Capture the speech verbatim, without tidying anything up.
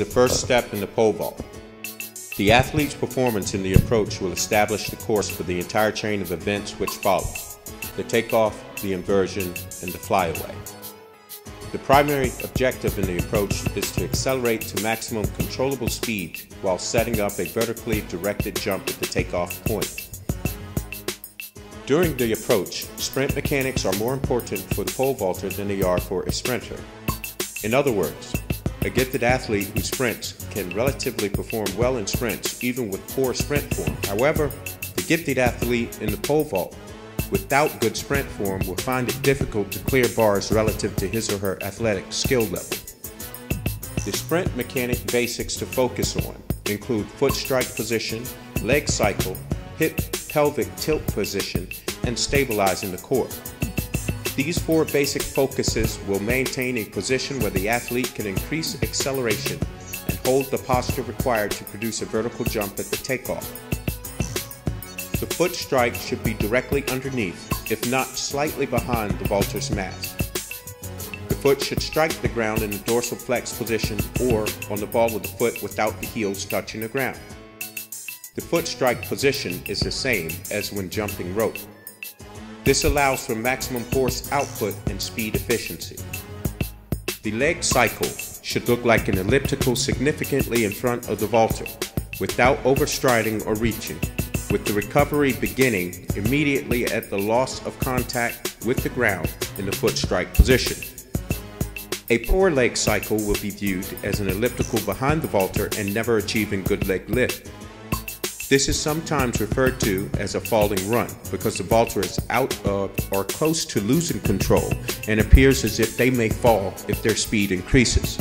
the first step in the pole vault. The athlete's performance in the approach will establish the course for the entire chain of events which follow: the takeoff, the inversion, and the flyaway. The primary objective in the approach is to accelerate to maximum controllable speed while setting up a vertically directed jump at the takeoff point. During the approach, sprint mechanics are more important for the pole vaulter than they are for a sprinter. In other words, a gifted athlete who sprints can relatively perform well in sprints even with poor sprint form. However, the gifted athlete in the pole vault without good sprint form will find it difficult to clear bars relative to his or her athletic skill level. The sprint mechanic basics to focus on include foot strike position, leg cycle, hip pelvic tilt position, and stabilizing the core. These four basic focuses will maintain a position where the athlete can increase acceleration and hold the posture required to produce a vertical jump at the takeoff. The foot strike should be directly underneath, if not slightly behind, the vaulter's mass. The foot should strike the ground in the dorsal flex position or on the ball of the foot without the heels touching the ground. The foot strike position is the same as when jumping rope. This allows for maximum force output and speed efficiency. The leg cycle should look like an elliptical significantly in front of the vaulter, without overstriding or reaching, with the recovery beginning immediately at the loss of contact with the ground in the foot strike position. A poor leg cycle will be viewed as an elliptical behind the vaulter and never achieving good leg lift. This is sometimes referred to as a falling run because the vaulter is out of or close to losing control and appears as if they may fall if their speed increases.